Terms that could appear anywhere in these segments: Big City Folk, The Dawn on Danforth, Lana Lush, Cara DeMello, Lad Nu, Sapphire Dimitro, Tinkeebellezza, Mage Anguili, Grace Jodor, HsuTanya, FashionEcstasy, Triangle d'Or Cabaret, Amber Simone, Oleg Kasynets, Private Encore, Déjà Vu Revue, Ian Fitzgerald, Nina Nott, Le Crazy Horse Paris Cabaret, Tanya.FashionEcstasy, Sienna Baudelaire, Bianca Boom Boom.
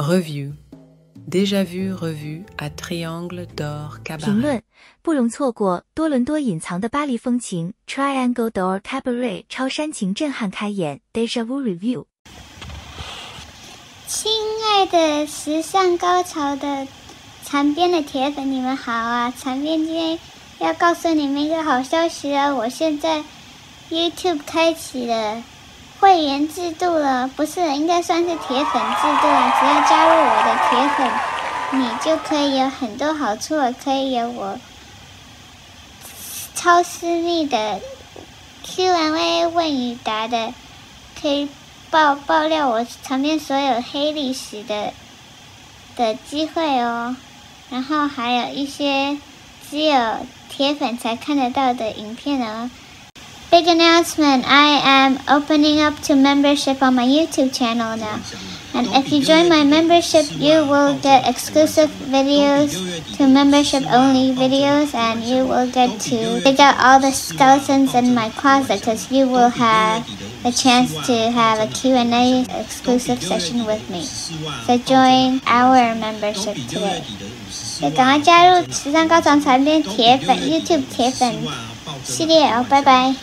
Revue. Déjà Vu Revue à Triangle d'Or Cabaret. 评论：不容错过多伦多隐藏的巴黎风情 Triangle d'Or Cabaret 超煽情震撼开演 Déjà Vu Revue。亲爱的时尚高潮的残编的铁粉，你们好啊！残编今天要告诉你们一个好消息啊！我现在 YouTube 开启了会员制度了，不是，应该算是铁粉制度了。只要加入我的铁粉，你就可以有很多好处了，可以有我超私密的 Q&A 问与答的，可以爆料我场边所有黑历史的机会哦。然后还有一些只有铁粉才看得到的影片哦。Big announcement, I am opening up to membership on my YouTube channel now. And if you join my membership, you will get exclusive videos to membership-only videos, and you will get to dig out all the skeletons in my closet, because you will have the chance to have a Q&A exclusive session with me. So join our membership today. 就赶快加入时尚高潮残编铁粉 YouTube 铁粉系列哦，拜拜。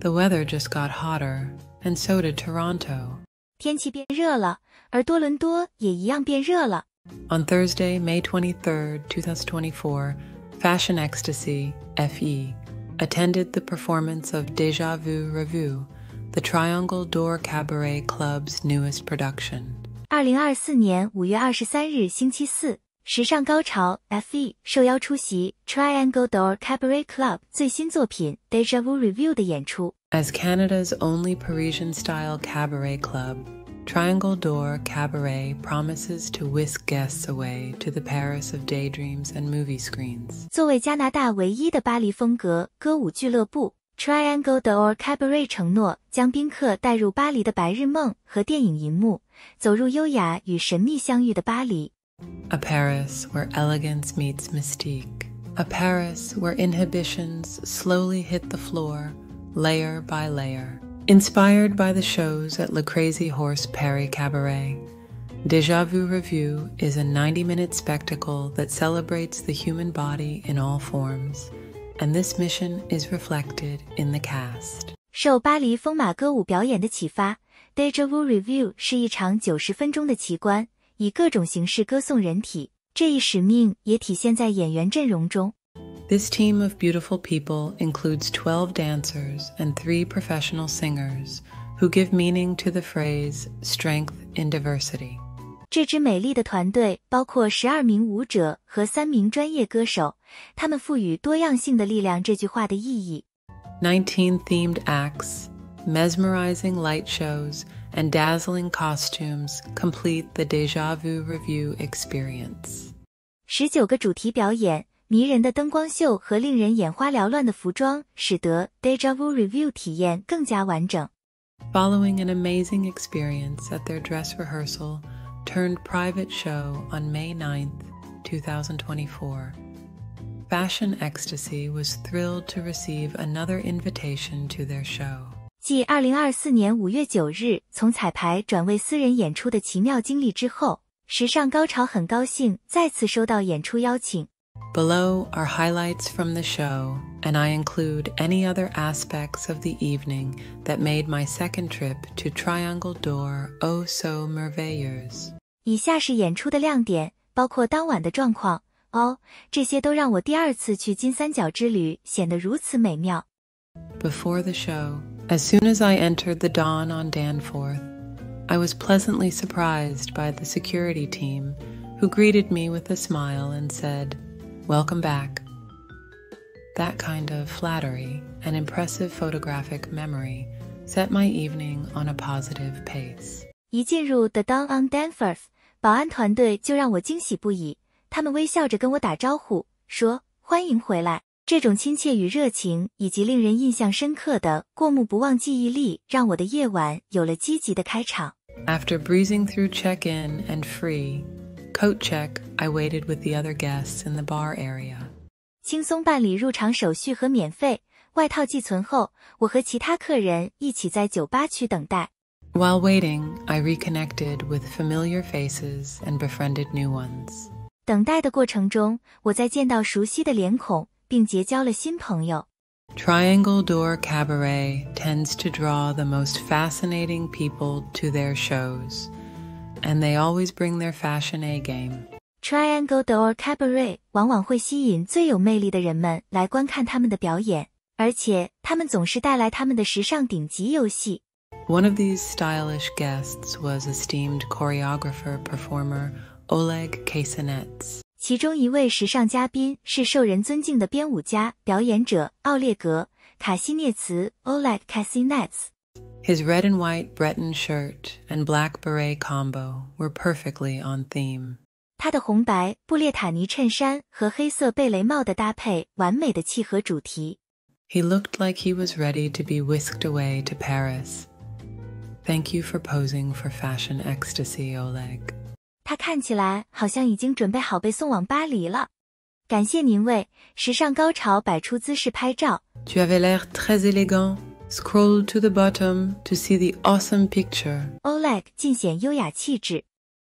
The weather just got hotter, and so did Toronto. 天气变热了，而多伦多也一样变热了。On Thursday, May 23, 2024, FashionEcstasy (FE) attended the performance of Déjà Vu Revue, the Triangle d'Or Cabaret Club's newest production. 2024年5月23日星期四，时尚高潮 FE 受邀出席 Triangle d'Or Cabaret Club 最新作品 Déjà Vu Revue 的演出。As Canada's only Parisian-style cabaret club, Triangle d'Or Cabaret promises to whisk guests away to the Paris of daydreams and movie screens. 作为加拿大唯一的巴黎风格歌舞俱乐部 Triangle d'Or Cabaret 承诺将宾客带入巴黎的白日梦和电影银幕，走入优雅与神秘相遇的巴黎。A Paris where elegance meets mystique. A Paris where inhibitions slowly hit the floor, layer by layer. Inspired by the shows at Le Crazy Horse Paris Cabaret, Déjà Vu Revue is a 90-minute spectacle that celebrates the human body in all forms, and this mission is reflected in the cast. 受巴黎疯马歌舞表演的启发 Déjà Vu Revue 是一场90分钟的奇观。以各种形式歌颂人体，这一使命也体现在演员阵容中。This team of beautiful people includes 12 dancers and 3 professional singers who give meaning to the phrase strength in diversity. 这支美丽的团队包括12名舞者和3名专业歌手，他们赋予多样性的力量这句话的意义。19 themed acts, mesmerizing light shows, and dazzling costumes complete the Déjà Vu Revue experience. 19个主题表演，迷人的灯光秀和令人眼花缭乱的服装，使得 Déjà Vu Revue 体验更加完整。Following an amazing experience at their dress rehearsal turned private show on May 9th, 2024, Fashion Ecstasy was thrilled to receive another invitation to their show. 继2024年5月9日从彩排转为私人演出的奇妙经历之后，时尚高潮很高兴再次收到演出邀请。Below are highlights from the show, and I include any other aspects of the evening that made my second trip to Triangle d'Or oh so merveilleuse. 以下是演出的亮点，包括当晚的状况哦，这些都让我第二次去金三角之旅显得如此美妙。Before the show, as soon as I entered the Don on Danforth, I was pleasantly surprised by the security team, who greeted me with a smile and said, "Welcome back." That kind of flattery and impressive photographic memory set my evening on a positive pace. 一进入 The Dawn on Danforth， 保安团队就让我惊喜不已。他们微笑着跟我打招呼，说欢迎回来。这种亲切与热情，以及令人印象深刻的过目不忘记忆力，让我的夜晚有了积极的开场。After breezing through check-in and free coat check, I waited with the other guests in the bar area. 轻松办理入场手续和免费外套寄存后，我和其他客人一起在酒吧区等待。While waiting, I reconnected with familiar faces and befriended new ones. 等待的过程中，我在见到熟悉的脸孔，并结交了新朋友。Triangle d'Or Cabaret tends to draw the most fascinating people to their shows, and they always bring their fashion A game. Triangle d'Or Cabaret 往往会吸引最有魅力的人们来观看他们的表演，而且他们总是带来他们的时尚顶级游戏。One of these stylish guests was esteemed choreographer performer Oleg Kasynets. 其中一位时尚嘉宾是受人尊敬的编舞家表演者奥列格·卡西涅茨 （Oleg Kasynets）。His red and white Breton shirt and black beret combo were perfectly on theme. 他的红白布列塔尼衬衫和黑色贝雷帽的搭配完美的契合主题。He looked like he was ready to be whisked away to Paris. Thank you for posing for Fashion Ecstasy, Oleg. 他看起来好像已经准备好被送往巴黎了。感谢您为时尚高潮摆出姿势拍照。Tu avais l'air très élégant. Scroll to the bottom to see the awesome picture. Oleg 尽显优雅气质，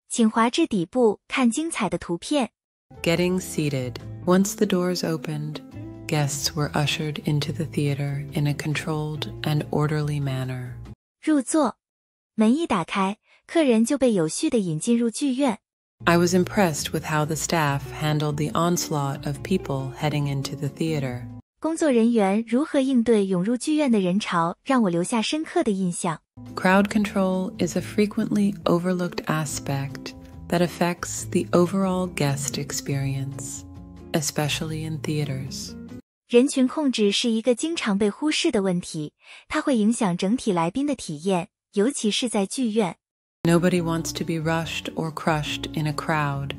请滑至底部看精彩的图片。Getting seated. Once the doors opened, guests were ushered into the theater in a controlled and orderly manner. 入座，门一打开，客人就被有序地引进入剧院。I was impressed with how the staff handled the onslaught of people heading into the theater. 工作人员如何应对涌入剧院的人潮，让我留下深刻的印象。Crowd control is a frequently overlooked aspect that affects the overall guest experience, especially in theaters. 人群控制是一个经常被忽视的问题，它会影响整体来宾的体验，尤其是在剧院。Nobody wants to be rushed or crushed in a crowd.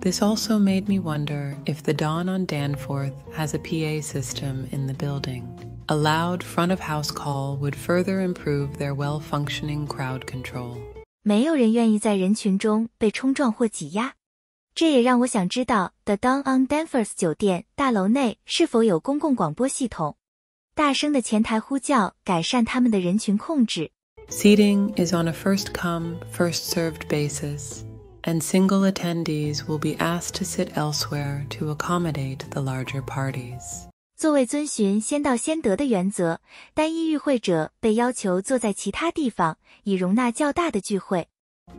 This also made me wonder if the Dawn on Danforth has a PA system in the building. A loud front-of-house call would further improve their well-functioning crowd control. 没有人愿意在人群中被冲撞或挤压。这也让我想知道 The Dawn on Danforth 酒店大楼内是否有公共广播系统。大声的前台呼叫改善他们的人群控制。Seating is on a first-come, first-served basis, and single attendees will be asked to sit elsewhere to accommodate the larger parties. 座位遵循先到先得的原则，单一与会者被要求坐在其他地方，以容纳较大的聚会。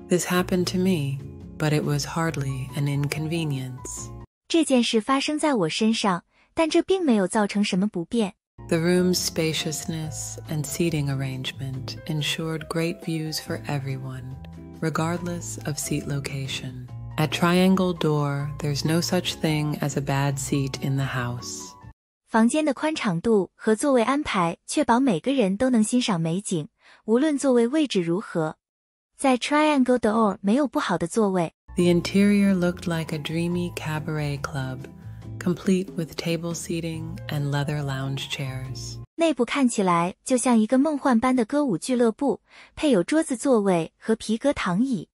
This happened to me, but it was hardly an inconvenience. 这件事发生在我身上，但这并没有造成什么不便。The room's spaciousness and seating arrangement ensured great views for everyone, regardless of seat location. At Triangle d'Or, there's no such thing as a bad seat in the house. 房间的宽敞度和座位安排确保每个人都能欣赏美景，无论座位位置如何。在 Triangle d'Or 没有不好的座位。The interior looked like a dreamy cabaret club, complete with table seating and leather lounge chairs. 内部看起来就像一个梦幻般的歌舞俱乐部，配有桌子座位和皮革躺椅。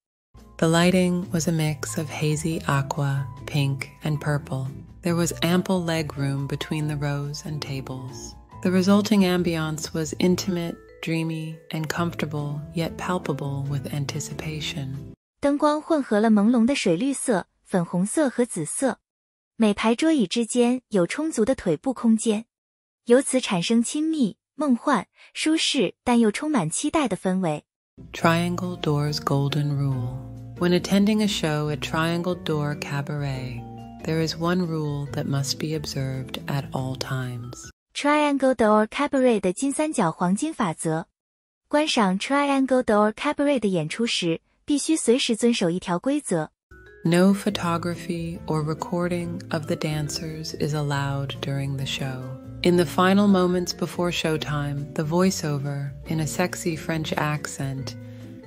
The lighting was a mix of hazy aqua, pink, and purple. There was ample leg room between the rows and tables. The resulting ambiance was intimate, dreamy, and comfortable, yet palpable with anticipation. 灯光混合了朦胧的水绿色、粉红色和紫色。每排桌椅之间有充足的腿部空间，由此产生亲密、梦幻、舒适但又充满期待的氛围。Triangle d'Or's golden rule. When attending a show at Triangle d'Or Cabaret, there is one rule that must be observed at all times. Triangle d'Or Cabaret 的金三角黄金法则。观赏 Triangle d'Or Cabaret 的演出时，必须随时遵守一条规则。No photography or recording of the dancers is allowed during the show. In the final moments before showtime, the voiceover, in a sexy French accent,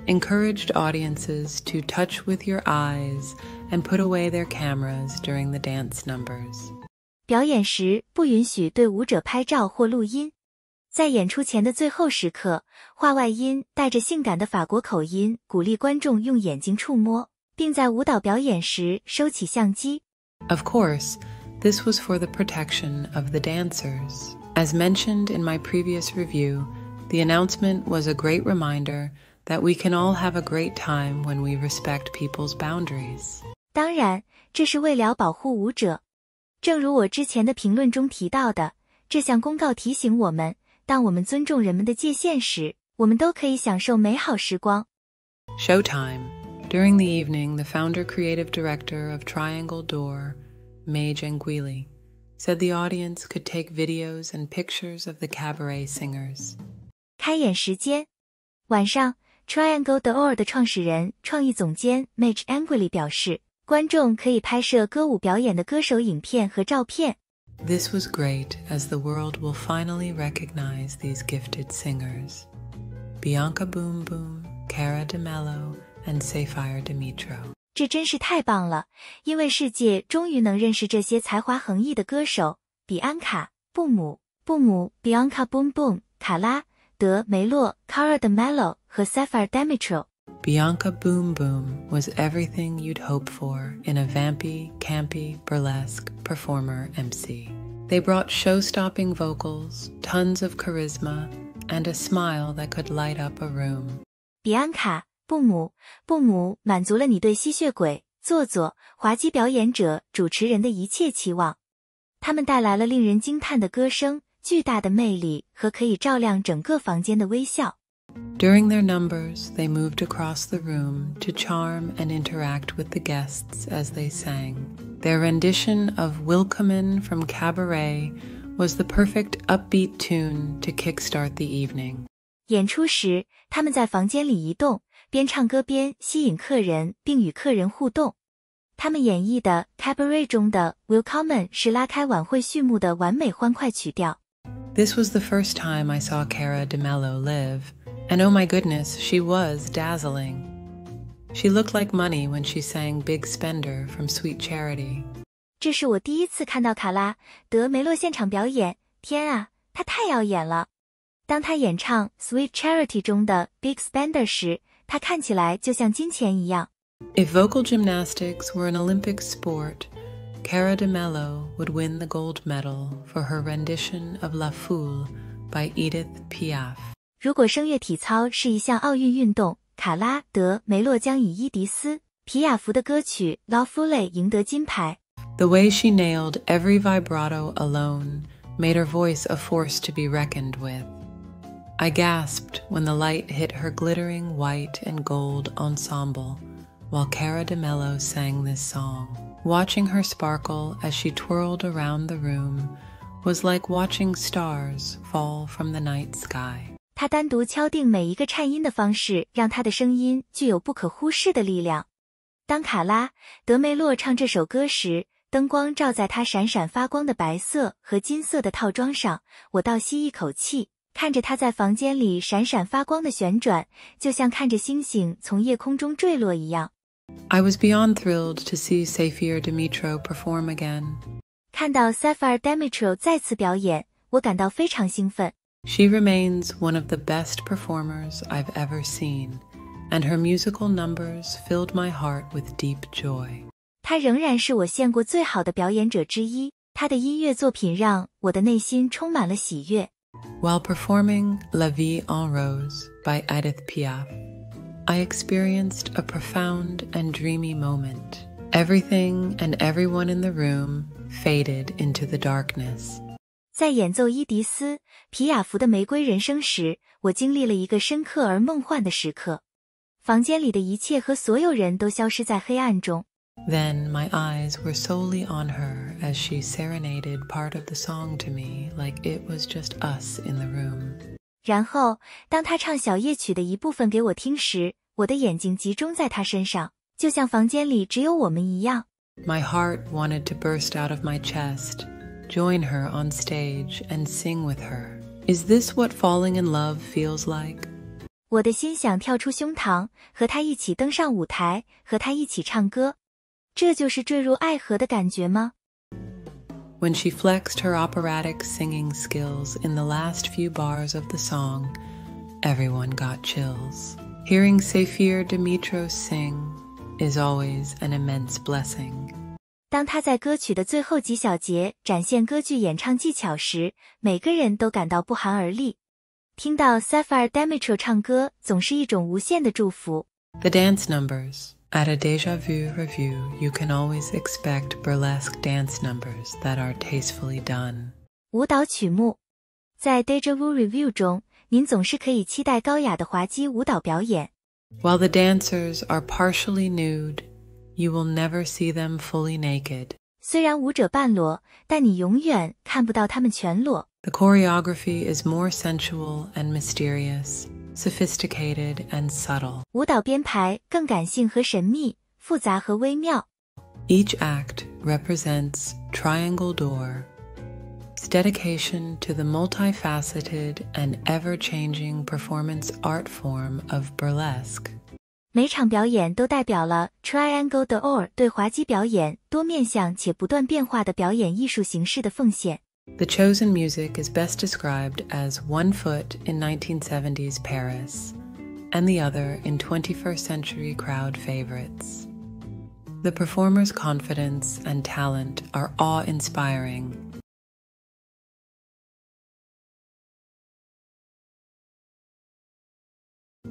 encouraged audiences to touch with your eyes and put away their cameras during the dance numbers. 表演时不允许对舞者拍照或录音。在演出前的最后时刻，话外音带着性感的法国口音，鼓励观众用眼睛触摸，并在舞蹈表演时收起相机。Of course, this was for the protection of the dancers. As mentioned in my previous review, the announcement was a great reminder that we can all have a great time when we respect people's boundaries. 当然，这是为了保护舞者。正如我之前的评论中提到的，这项公告提醒我们，当我们尊重人们的界限时，我们都可以享受美好时光。Showtime. During the evening, the founder creative director of Triangle d'Or, Mage Anguili, said the audience could take videos and pictures of the cabaret singers. 开演时间，晚上 Triangle d'Or 的创始人、创意总监 Mage Anguili 表示，观众可以拍摄歌舞表演的歌手影片和照片。This was great, as the world will finally recognize these gifted singers, Bianca Boom Boom, Cara DeMello, and Sapphire Dimitro. 这真是太棒了，因为世界终于能认识这些才华横溢的歌手：比安卡、布姆、Bianca Boom Boom、卡拉德梅洛、Cara DeMello 和 Sapphire Dimitro。Bianca Boom Boom was everything you'd hope for in a vampy, campy, burlesque performer MC. They brought show-stopping vocals, tons of charisma, and a smile that could light up a room. Bianca, 布姆满足了你对吸血鬼、做作、滑稽表演者、主持人的一切期望。他们带来了令人惊叹的歌声、巨大的魅力和可以照亮整个房间的微笑。During their numbers, they moved across the room to charm and interact with the guests as they sang. Their rendition of Willkommen from Cabaret was the perfect upbeat tune to kickstart the evening. 演出时，他们在房间里移动，边唱歌边吸引客人，并与客人互动。他们演绎的 Cabaret 中的 Willkommen 是拉开晚会序幕的完美欢快曲调。This was the first time I saw Cara DeMello live. And oh my goodness, she was dazzling. She looked like money when she sang Big Spender from Sweet Charity. 这是我第一次看到卡拉德梅洛现场表演，天啊，她太耀眼了。当她演唱 Sweet Charity 中的 Big Spender 时，她看起来就像金钱一样。If vocal gymnastics were an Olympic sport, Cara DeMello would win the gold medal for her rendition of La Foule by Edith Piaf. 如果声乐体操是一项奥运运动，卡拉德梅洛将以伊迪斯皮亚福的歌曲《La Foule》赢得金牌。The way she nailed every vibrato alone made her voice a force to be reckoned with. I gasped when the light hit her glittering white and gold ensemble while Cara DeMello sang this song. Watching her sparkle as she twirled around the room was like watching stars fall from the night sky. 他单独敲定每一个颤音的方式，让他的声音具有不可忽视的力量。当卡拉德梅洛唱这首歌时，灯光照在他闪闪发光的白色和金色的套装上，我倒吸一口气，看着他在房间里闪闪发光的旋转，就像看着星星从夜空中坠落一样。I was beyond thrilled to see Sapphire Dimitro perform again. 看到 Sapphire Dimitro 再次表演，我感到非常兴奋。She remains one of the best performers I've ever seen, and her musical numbers filled my heart with deep joy. 她仍然是我见过最好的表演者之一，她的音乐作品让我的内心充满了喜悦。While performing La Vie en Rose by Edith Piaf, I experienced a profound and dreamy moment. Everything and everyone in the room faded into the darkness. 在演奏伊迪斯皮亚福的玫瑰人生时，我经历了一个深刻而梦幻的时刻。房间里的一切和所有人都消失在黑暗中。Then my eyes were solely on her as she serenaded part of the song to me like it was just us in the room. 然后，当她唱小夜曲的一部分给我听时，我的眼睛集中在她身上，就像房间里只有我们一样。My heart wanted to burst out of my chest, join her on stage and sing with her. Is this what falling in love feels like? 我的心想跳出胸膛，和他一起登上舞台，和他一起唱歌。这就是坠入爱河的感觉吗？ When she flexed her operatic singing skills in the last few bars of the song, everyone got chills. Hearing Sapphire Dimitro sing is always an immense blessing. 当她在歌曲的最后几小节展现歌剧演唱技巧时，每个人都感到不寒而栗。听到 Sapphire Dimitro 唱歌，总是一种无限的祝福。The dance numbers. At a Déjà Vu review, you can always expect burlesque dance numbers that are tastefully done. 舞蹈曲目，在 Déjà Vu review 中，您总是可以期待高雅的滑稽舞蹈表演。While the dancers are partially nude, you will never see them fully naked. 虽然舞者半裸，但你永远看不到他们全裸。The choreography is more sensual and mysterious. Sophisticated and subtle. 舞蹈编排更感性和神秘，复杂和微妙。Each act represents Triangle d'Or's dedication to the multifaceted and ever-changing performance art form of burlesque. 每场表演都代表了 Triangle d'Or 对滑稽表演多面向且不断变化的表演艺术形式的奉献。 The chosen music is best described as one foot in 1970s Paris and the other in 21st century crowd favorites. The performers' confidence and talent are awe-inspiring.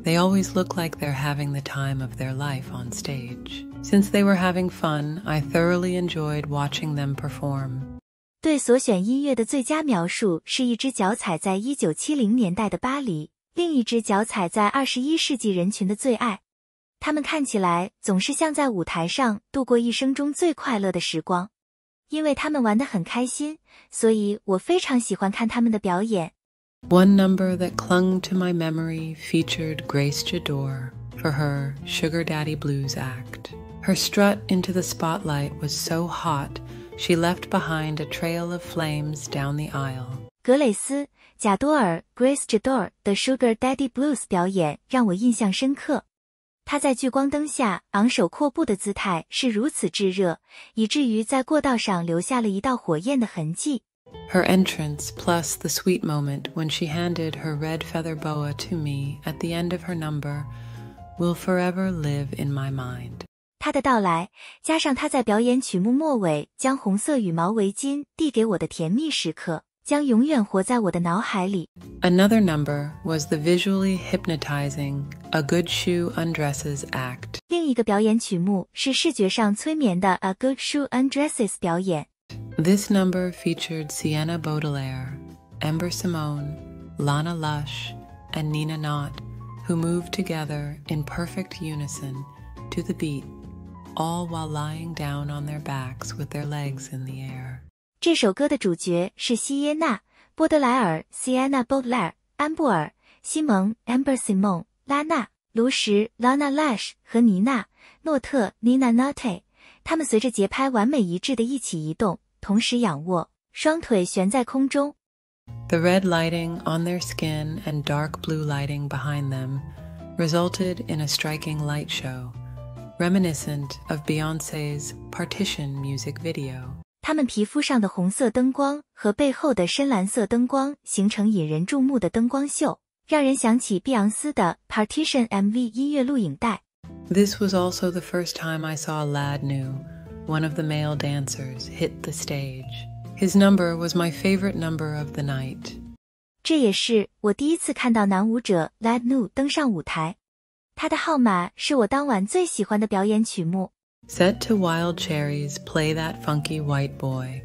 。They always look like they're having the time of their life on stage. Since they were having fun, I thoroughly enjoyed watching them perform. 对所选音乐的最佳描述是一只脚踩在1970年代的巴黎，另一只脚踩在21世纪人群的最爱。他们看起来总是像在舞台上度过一生中最快乐的时光，因为他们玩得很开心，所以我非常喜欢看他们的表演。One number that clung to my memory featured Grace Jodor for her Sugar Daddy Blues act. Her strut into the spotlight was so hot. She left behind a trail of flames down the aisle. 格蕾丝贾多尔 Grace Jodor 的 Sugar Daddy Blues 表演让我印象深刻。她在聚光灯下昂首阔步的姿态是如此炙热，以至于在过道上留下了一道火焰的痕迹。Her entrance plus the sweet moment when she handed her red feather boa to me at the end of her number will forever live in my mind. 她的到来，加上她在表演曲目末尾将红色羽毛围巾递给我的甜蜜时刻，将永远活在我的脑海里。Another number was the visually hypnotizing A Good Shoe Undresses act. 另一个表演曲目是视觉上催眠的 A Good Shoe Undresses 表演。This number featured Sienna Baudelaire, Amber Simone, Lana Lush, and Nina Nott, who moved together in perfect unison to the beat. All while lying down on their backs with their legs in the air. 这首歌的主角是西耶娜·波德莱尔 （Sienna Baudelaire）、安布尔·西蒙 （Amber Simone）、拉娜·卢什 （Lana Lush） 和妮娜·诺特 （Nina Nott）。他们随着节拍完美一致的一起移动，同时仰卧，双腿悬在空中。The red lighting on their skin and dark blue lighting behind them resulted in a striking light show. Reminiscent of Beyoncé's Partition music video. 他们皮肤上的红色灯光和背后的深蓝色灯光形成引人注目的灯光秀，让人想起碧昂斯的 Partition MV 音乐录影带。This was also the first time I saw Lad Nu, one of the male dancers, hit the stage. His number was my favorite number of the night. 这也是我第一次看到男舞者 Lad Nu 登上舞台。他的号码是我当晚最喜欢的表演曲目。Set to Wild Cherries, play that funky white boy.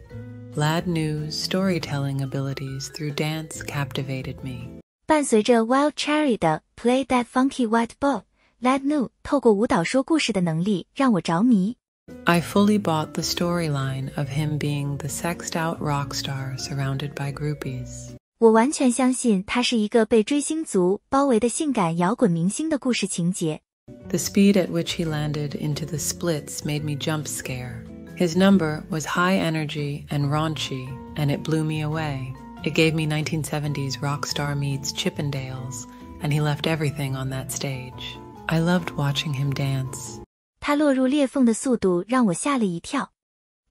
Lad Nu's storytelling abilities through dance captivated me. 伴随着 Wild Cherry 的 Play that funky white boy, Lad Nu 透过舞蹈说故事的能力让我着迷。I fully bought the storyline of him being the sexed out rock star surrounded by groupies. 我完全相信它是一个被追星族包围的性感摇滚明星的故事情节。The speed at which he landed into the splits made me jump scare. His number was high energy and raunchy, and it blew me away. It gave me 1970s rock star meets Chippendales, and he left everything on that stage. I loved watching him dance. 他落入裂缝的速度让我吓了一跳。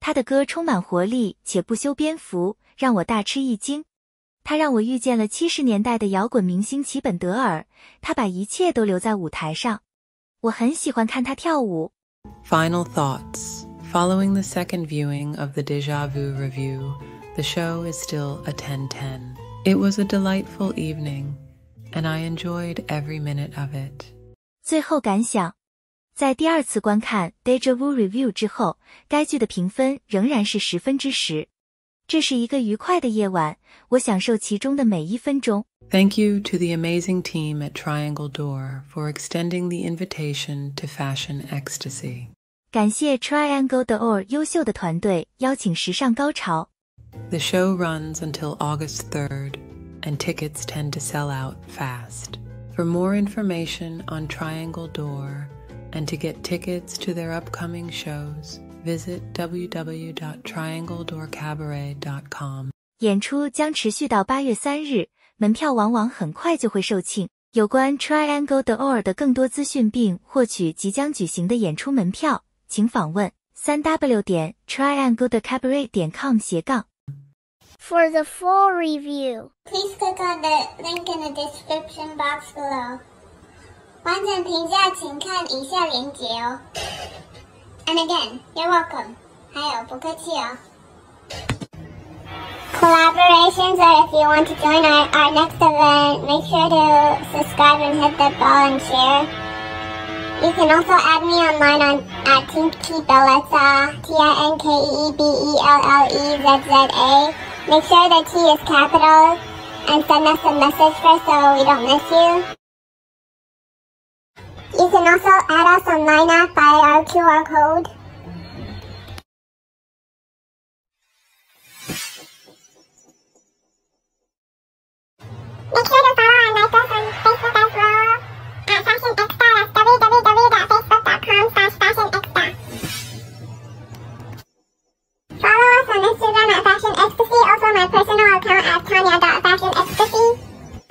他的歌充满活力且不修边幅，让我大吃一惊。他让我遇见了70年代的摇滚明星齐本德尔，他把一切都留在舞台上。我很喜欢看他跳舞。Final thoughts. Following the second viewing of the Déjà Vu Revue, the show is still a 10-10. It was a delightful evening, and I enjoyed every minute of it. 最后感想，在第二次观看 Déjà Vu Revue 之后，该剧的评分仍然是10分之10。这是一个愉快的夜晚，我享受其中的每一分钟。Thank you to the amazing team at Triangle d'Or for extending the invitation to Fashion Ecstasy. 感谢 Triangle d'Or 优秀的团队邀请时尚高潮。The show runs until August 3rd, and tickets tend to sell out fast. For more information on Triangle d'Or and to get tickets to their upcoming shows, visit www.triangledorcabaret.com. 演出将持续到8月3日，门票往往很快就会售罄。有关 Triangle d'Or 的更多资讯并获取即将举行的演出门票，请访问 www.trianglecabaret.com/。For the full review, please click on the link in the description box below. 完整评价请看以下链接哦。And again, you're welcome. 还有不客气哦。Collaborations are if you want to join our next event, make sure to subscribe and hit the bell and share. You can also add me online at Tinkeebellezza, TINKEBELLEZZA. Make sure the T is capital, and send us a message first so we don't miss you. You can also add us on Line Up by our QR code. Make sure to follow and like us on Facebook as well at FashionEcstasy at www.facebook.com/FashionEcstasy. Follow us on Instagram at FashionEcstasy, also my personal account at Tanya.FashionEcstasy.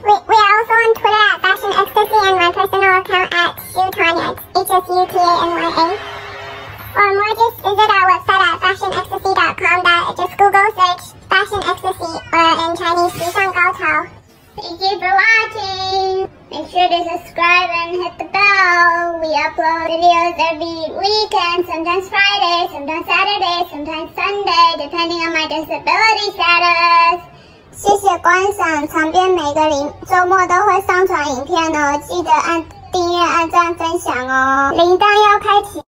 We are also on Twitter at FashionEcstasy and my personal account at HsuTanya, HsuTanya. For more, just visit our website at fashionecstasy.com. Just Google search Fashion Ecstasy or in Chinese 时尚高潮. Thank you for watching. Make sure to subscribe and hit the bell. We upload videos every weekend, sometimes Friday, sometimes Saturday, sometimes Sunday, depending on my disability status. 谢谢观赏，长编每个周末都会上传影片哦，记得按订阅、按赞、分享哦，铃铛要开启。